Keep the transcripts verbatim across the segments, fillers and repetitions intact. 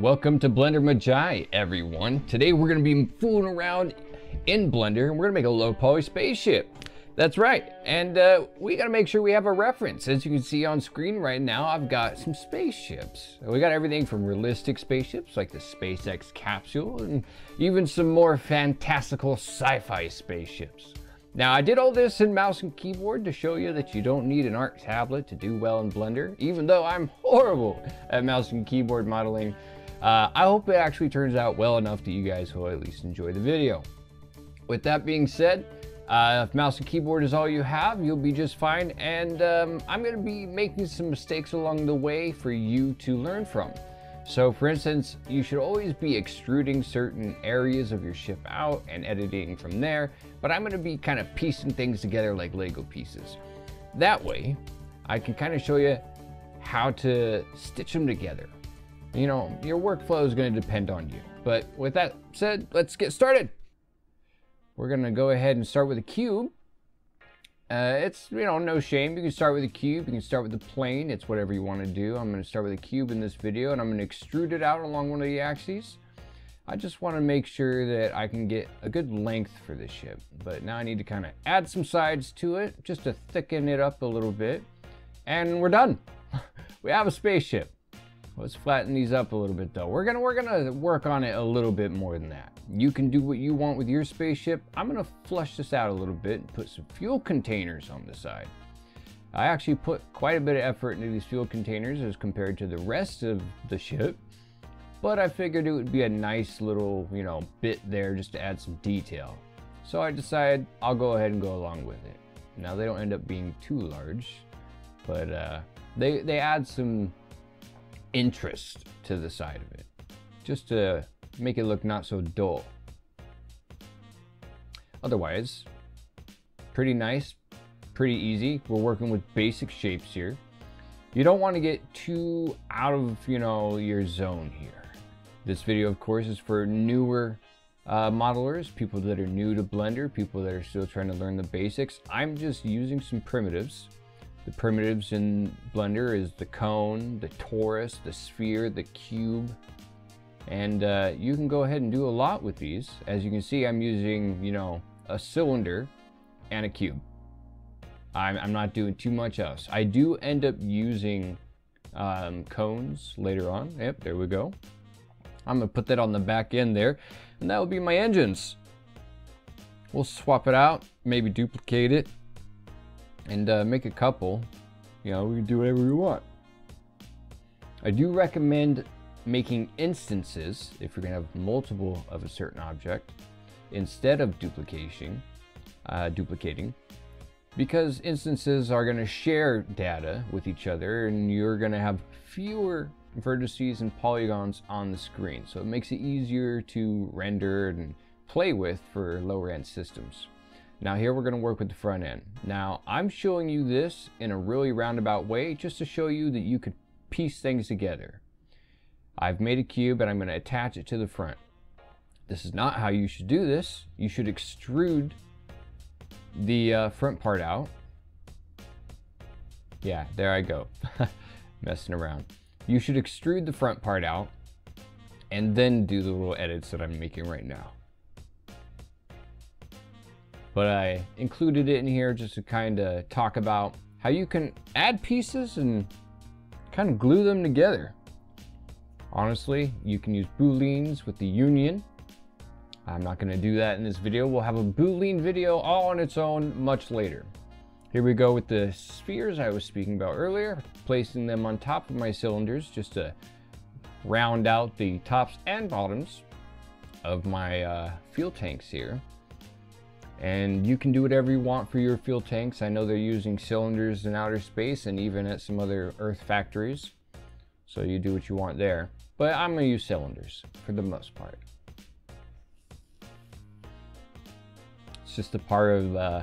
Welcome to Blender Magi, everyone. Today we're gonna be fooling around in Blender and we're gonna make a low poly spaceship. That's right, and uh, we gotta make sure we have a reference. As you can see on screen right now, I've got some spaceships. We got everything from realistic spaceships like the SpaceX capsule and even some more fantastical sci-fi spaceships. Now I did all this in mouse and keyboard to show you that you don't need an art tablet to do well in Blender, even though I'm horrible at mouse and keyboard modeling. Uh, I hope it actually turns out well enough that you guys will at least enjoy the video. With that being said, Uh, if mouse and keyboard is all you have, you'll be just fine, and um, I'm going to be making some mistakes along the way for you to learn from. So for instance, you should always be extruding certain areas of your ship out and editing from there, but I'm going to be kind of piecing things together like Lego pieces. That way, I can kind of show you how to stitch them together. You know, your workflow is going to depend on you. But with that said, let's get started! We're gonna go ahead and start with a cube. Uh, it's, you know, no shame. You can start with a cube, you can start with a plane, it's whatever you wanna do. I'm gonna start with a cube in this video and I'm gonna extrude it out along one of the axes. I just wanna make sure that I can get a good length for this ship, but now I need to kinda add some sides to it just to thicken it up a little bit. And we're done. We have a spaceship. Let's flatten these up a little bit though. We're gonna, we're gonna work on it a little bit more than that. You can do what you want with your spaceship. I'm gonna flush this out a little bit and put some fuel containers on the side. I actually put quite a bit of effort into these fuel containers as compared to the rest of the ship, but I figured it would be a nice little, you know, bit there just to add some detail. So I decided I'll go ahead and go along with it. Now they don't end up being too large, but uh, they, they add some interest to the side of it just to make it look not so dull. Otherwise, pretty nice, pretty easy. We're working with basic shapes here. You don't want to get too out of, you know, your zone here. This video, of course, is for newer uh, modelers, people that are new to Blender, people that are still trying to learn the basics. I'm just using some primitives. The primitives in Blender is the cone, the torus, the sphere, the cube, and uh, you can go ahead and do a lot with these. As you can see, I'm using, you know, a cylinder and a cube. I'm, I'm not doing too much else. I do end up using um, cones later on. Yep, there we go. I'm gonna put that on the back end there, and that will be my engines. We'll swap it out, maybe duplicate it, and uh, make a couple. You know, we can do whatever we want. I do recommend making instances if you're gonna have multiple of a certain object instead of duplication, uh, duplicating, because instances are gonna share data with each other and you're gonna have fewer vertices and polygons on the screen. So it makes it easier to render and play with for lower end systems. Now here we're gonna work with the front end. Now I'm showing you this in a really roundabout way just to show you that you could piece things together. I've made a cube and I'm gonna attach it to the front. This is not how you should do this. You should extrude the uh, front part out. Yeah, there I go, messing around. You should extrude the front part out and then do the little edits that I'm making right now. But I included it in here just to kind of talk about how you can add pieces and kind of glue them together. Honestly, you can use booleans with the union. I'm not going to do that in this video. We'll have a boolean video all on its own much later. Here we go with the spheres I was speaking about earlier, placing them on top of my cylinders just to round out the tops and bottoms of my uh, fuel tanks here. And you can do whatever you want for your fuel tanks. I know they're using cylinders in outer space and even at some other Earth factories. So you do what you want there. But I'm gonna use cylinders for the most part. It's just a part of uh,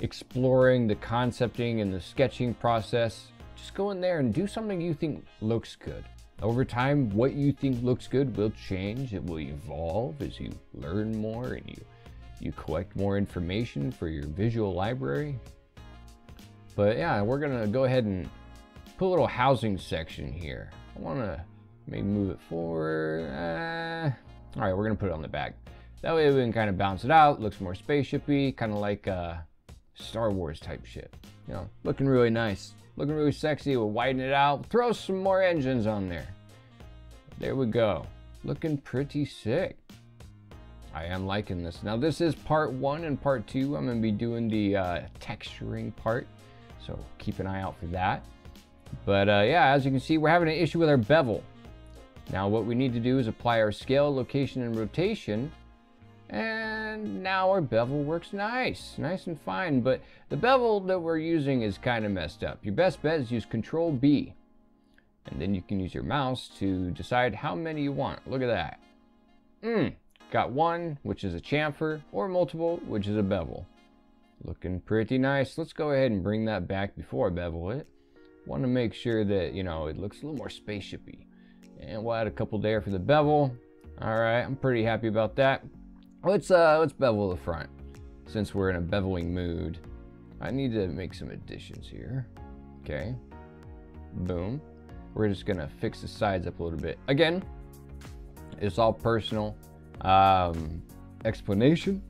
exploring the concepting and the sketching process. Just go in there and do something you think looks good. Over time, what you think looks good will change. It will evolve as you learn more and you You collect more information for your visual library. But yeah, we're gonna go ahead and put a little housing section here. I wanna Maybe move it forward. Uh, all right, we're gonna put it on the back. That way we can kind of bounce it out. Looks more spaceshipy, kind of like uh, Star Wars type shit. You know, looking really nice, looking really sexy. We'll widen it out. Throw some more engines on there. There we go. Looking pretty sick. I am liking this. Now this is part one and part two. I'm gonna be doing the uh, texturing part, so keep an eye out for that. But uh, yeah, as you can see, we're having an issue with our bevel. Now what we need to do is apply our scale, location, and rotation. And now our bevel works nice, nice and fine. But the bevel that we're using is kind of messed up. Your best bet is use Control B. And then you can use your mouse to decide how many you want. Look at that. Mm. Got one, which is a chamfer, or multiple, which is a bevel. Looking pretty nice. Let's go ahead and bring that back before I bevel it. Want to make sure that, you know, it looks a little more spaceshipy. And we'll add a couple there for the bevel. All right, I'm pretty happy about that. Let's uh, let's bevel the front since we're in a beveling mood. I need to make some additions here. Okay, boom. We're just gonna fix the sides up a little bit. Again, it's all personal um, explanation.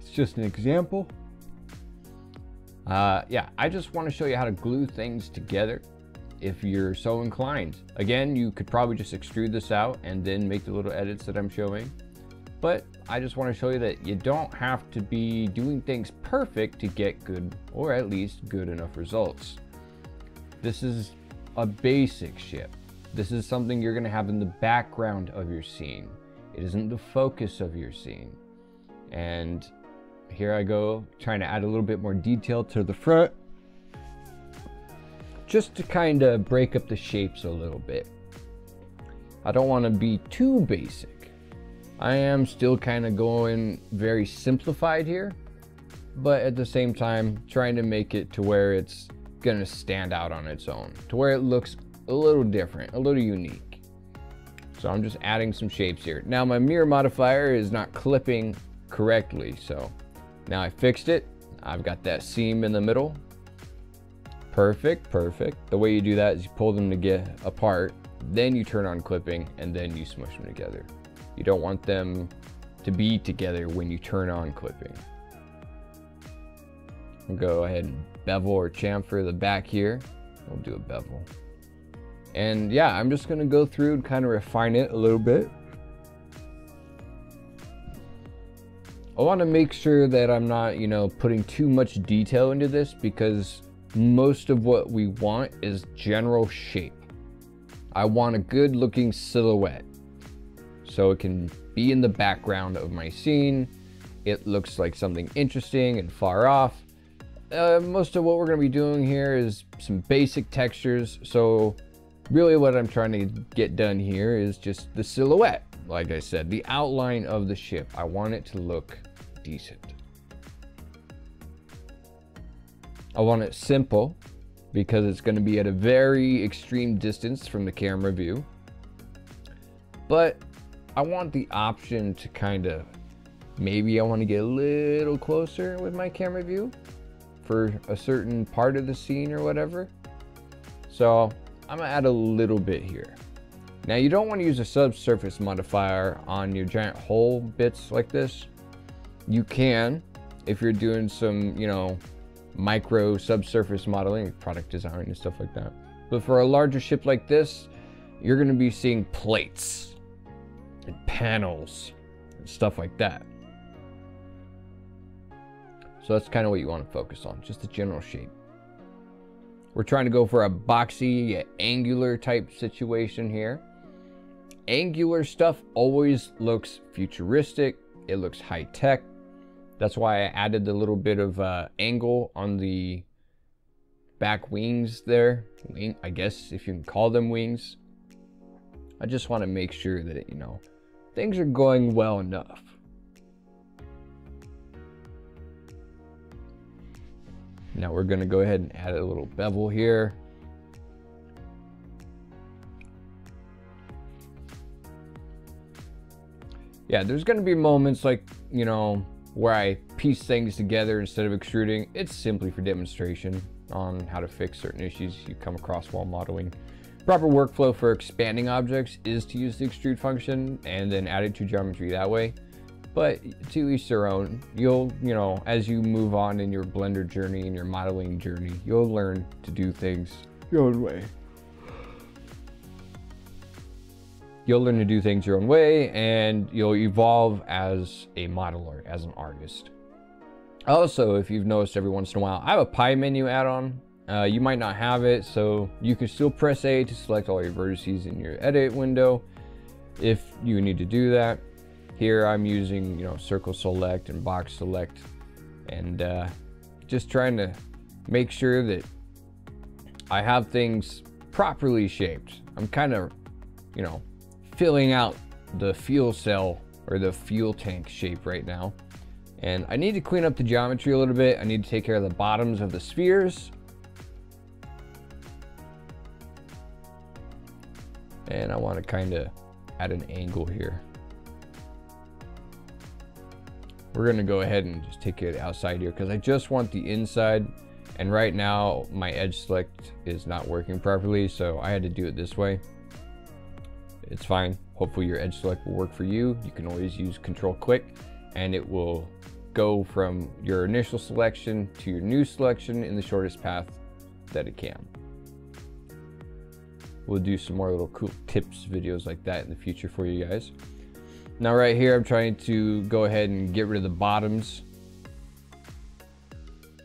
It's just an example. Uh, yeah, I just want to show you how to glue things together if you're so inclined. Again, you could probably just extrude this out and then make the little edits that I'm showing. But I just want to show you that you don't have to be doing things perfect to get good, or at least good enough results. This is a basic ship. This is something you're going to have in the background of your scene. It isn't the focus of your scene. And here I go, trying to add a little bit more detail to the front, just to kind of break up the shapes a little bit. I don't want to be too basic. I am still kind of going very simplified here, but at the same time, trying to make it to where it's going to stand out on its own, to where it looks a little different, a little unique. So I'm just adding some shapes here. Now my mirror modifier is not clipping correctly, so now I fixed it. I've got that seam in the middle. Perfect, perfect. The way you do that is you pull them to get apart, then you turn on clipping, and then you smush them together. You don't want them to be together when you turn on clipping. We'll go ahead and bevel or chamfer the back here. We'll do a bevel. And yeah, I'm just gonna go through and kind of refine it a little bit. I want to make sure that I'm not, you know, putting too much detail into this, because most of what we want is general shape. I want a good looking silhouette so it can be in the background of my scene. It looks like something interesting and far off. Uh, most of what we're going to be doing here is some basic textures. So really what I'm trying to get done here is just the silhouette. Like I said, the outline of the ship. I want it to look decent. I want it simple because it's going to be at a very extreme distance from the camera view. But I want the option to kind of, maybe I want to get a little closer with my camera view for a certain part of the scene or whatever. So I'm going to add a little bit here. Now you don't want to use a subsurface modifier on your giant hole bits like this. You can, if you're doing some, you know, micro subsurface modeling, product design and stuff like that. But for a larger ship like this, you're going to be seeing plates and panels and stuff like that. So that's kind of what you want to focus on, just the general shape. We're trying to go for a boxy, angular type situation here. Angular stuff always looks futuristic. It looks high tech. That's why I added the little bit of uh, angle on the back wings there. Wing, I guess, if you can call them wings. I just want to make sure that, you know, things are going well enough. Now we're going to go ahead and add a little bevel here. Yeah, there's going to be moments like, you know, where I piece things together instead of extruding. It's simply for demonstration on how to fix certain issues you come across while modeling. Proper workflow for expanding objects is to use the extrude function and then add it to geometry that way, but to each their own. You'll, you know, as you move on in your Blender journey and your modeling journey, you'll learn to do things your own way. You'll learn to do things your own way and you'll evolve as a modeler, as an artist. Also, if you've noticed every once in a while, I have a pie menu add-on. Uh, you might not have it, so you can still press A to select all your vertices in your edit window if you need to do that. Here I'm using, you know, circle select and box select, and uh, just trying to make sure that I have things properly shaped. I'm kind of, you know, filling out the fuel cell or the fuel tank shape right now. And I need to clean up the geometry a little bit. I need to take care of the bottoms of the spheres. And I want to kind of add an angle here. We're going to go ahead and just take it outside here because I just want the inside. And right now my edge select is not working properly, so I had to do it this way. It's fine. Hopefully your edge select will work for you. You can always use control click and it will go from your initial selection to your new selection in the shortest path that it can. We'll do some more little cool tips videos like that in the future for you guys. Now right here, I'm trying to go ahead and get rid of the bottoms.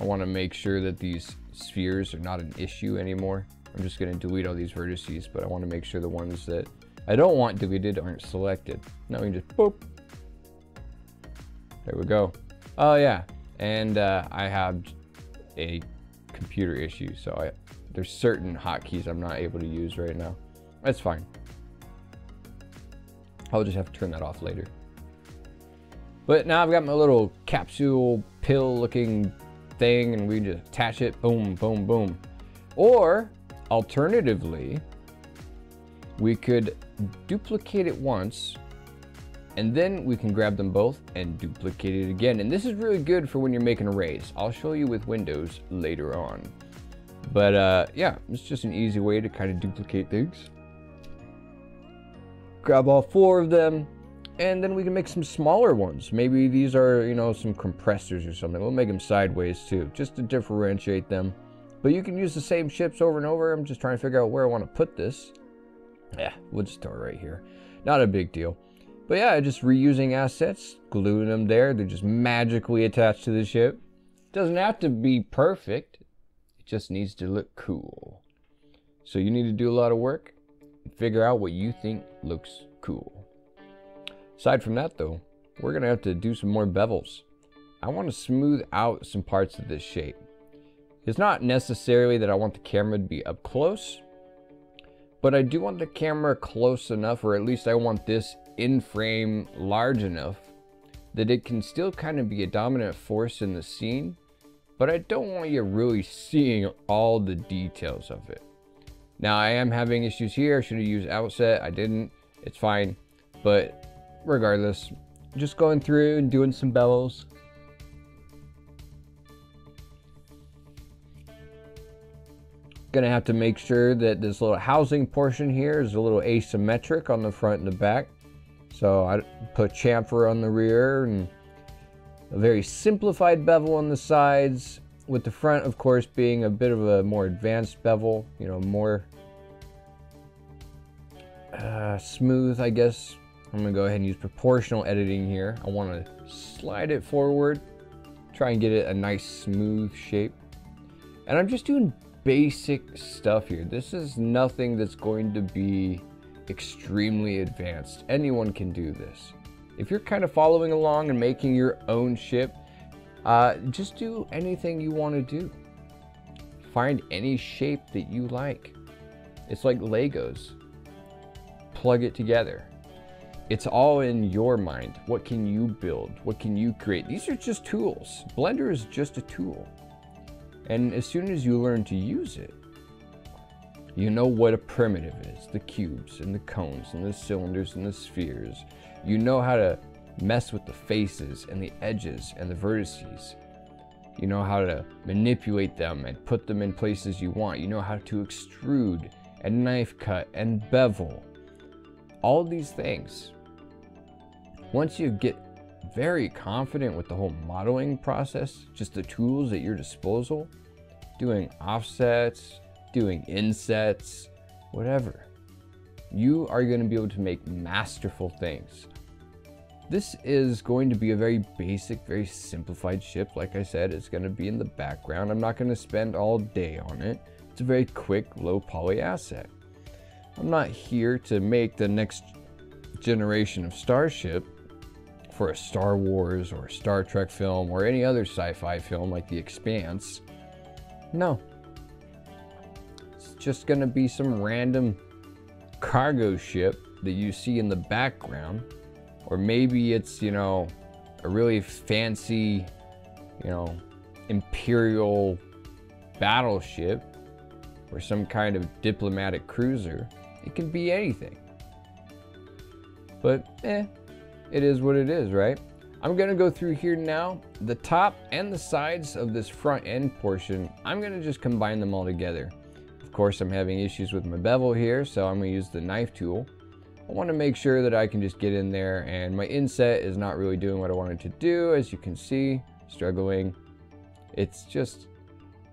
I want to make sure that these spheres are not an issue anymore. I'm just going to delete all these vertices, but I want to make sure the ones that I don't want deleted aren't selected. Now we can just boop. There we go. Oh yeah, and uh, I have a computer issue, so I, there's certain hotkeys I'm not able to use right now. That's fine. I'll just have to turn that off later. But now I've got my little capsule pill looking thing, and we just attach it, boom, boom, boom. Or alternatively, we could duplicate it once, and then we can grab them both and duplicate it again. And this is really good for when you're making arrays. I'll show you with Windows later on. But uh, yeah, it's just an easy way to kind of duplicate things. Grab all four of them, and then we can make some smaller ones. Maybe these are, you know, some compressors or something. We'll make them sideways too, just to differentiate them. But you can use the same ships over and over. I'm just trying to figure out where I want to put this. Yeah, we'll just throw it right here. Not a big deal. But yeah, just reusing assets, gluing them there. They're just magically attached to the ship. Doesn't have to be perfect. It just needs to look cool. So you need to do a lot of work and figure out what you think looks cool. Aside from that though, we're gonna have to do some more bevels. I want to smooth out some parts of this shape. It's not necessarily that I want the camera to be up close, but I do want the camera close enough, or at least I want this in frame large enough that it can still kind of be a dominant force in the scene, but I don't want you really seeing all the details of it. Now I am having issues here. I should have used outset. I didn't. It's fine. But regardless, just going through and doing some bevels. Gonna have to make sure that this little housing portion here is a little asymmetric on the front and the back. So I put chamfer on the rear and a very simplified bevel on the sides, with the front of course being a bit of a more advanced bevel, you know, more uh, smooth, I guess. I'm gonna go ahead and use proportional editing here. I wanna slide it forward, try and get it a nice smooth shape. And I'm just doing basic stuff here. This is nothing that's going to be extremely advanced. Anyone can do this. If you're kind of following along and making your own ship, uh, just do anything you want to do. Find any shape that you like. It's like Legos. Plug it together. It's all in your mind. What can you build? What can you create? These are just tools. Blender is just a tool. And as soon as you learn to use it, you know what a primitive is, the cubes and the cones and the cylinders and the spheres. You know how to mess with the faces and the edges and the vertices. You know how to manipulate them and put them in places you want. You know how to extrude and knife cut and bevel, all these things. Once you get very confident with the whole modeling process, just the tools at your disposal, doing offsets, doing insets, whatever, you are going to be able to make masterful things. This is going to be a very basic, very simplified ship. Like I said, it's going to be in the background. I'm not going to spend all day on it. It's a very quick, low poly asset. I'm not here to make the next generation of Starship for a Star Wars or Star Trek film or any other sci-fi film like The Expanse. No. It's just going to be some random cargo ship that you see in the background. Or maybe it's, you know, a really fancy, you know, imperial battleship or some kind of diplomatic cruiser. It can be anything. But, eh, it is what it is, right? I'm going to go through here now. The top and the sides of this front end portion, I'm going to just combine them all together. Of course, I'm having issues with my bevel here, so I'm going to use the knife tool. I want to make sure that I can just get in there, and my inset is not really doing what I wanted to do, as you can see, struggling. It's just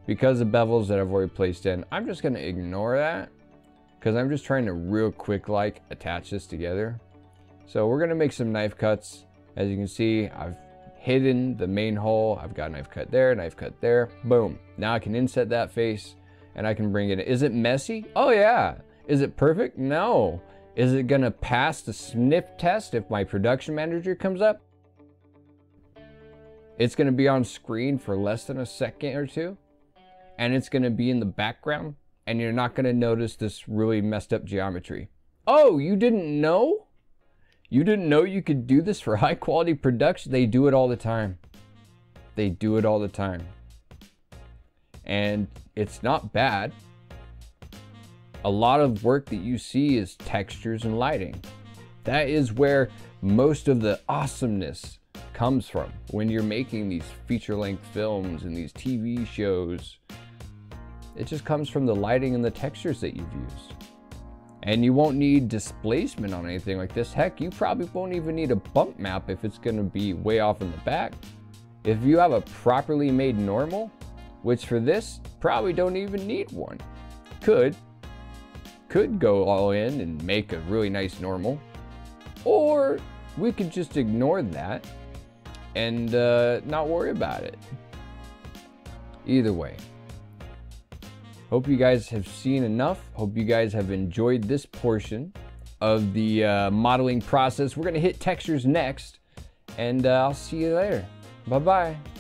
because of bevels that I've already placed in. I'm just going to ignore that because I'm just trying to real quick like attach this together. So we're going to make some knife cuts. As you can see, I've hidden the main hole. I've got a knife cut there, knife cut there, boom. Now I can inset that face and I can bring it in. Is it messy? Oh yeah. Is it perfect? No. Is it gonna pass the sniff test if my production manager comes up? It's gonna be on screen for less than a second or two, and it's gonna be in the background, and you're not gonna notice this really messed up geometry. Oh, you didn't know? You didn't know you could do this for high quality production? They do it all the time. They do it all the time. And it's not bad. A lot of work that you see is textures and lighting. That is where most of the awesomeness comes from when you're making these feature-length films and these T V shows. It just comes from the lighting and the textures that you've used. And you won't need displacement on anything like this. Heck, you probably won't even need a bump map if it's going to be way off in the back. If you have a properly made normal, which for this, probably don't even need one. Could. Could go all in and make a really nice normal, or we could just ignore that and uh, not worry about it. Either way, hope you guys have seen enough. Hope you guys have enjoyed this portion of the uh, modeling process. We're gonna hit textures next, and uh, I'll see you later. Bye bye.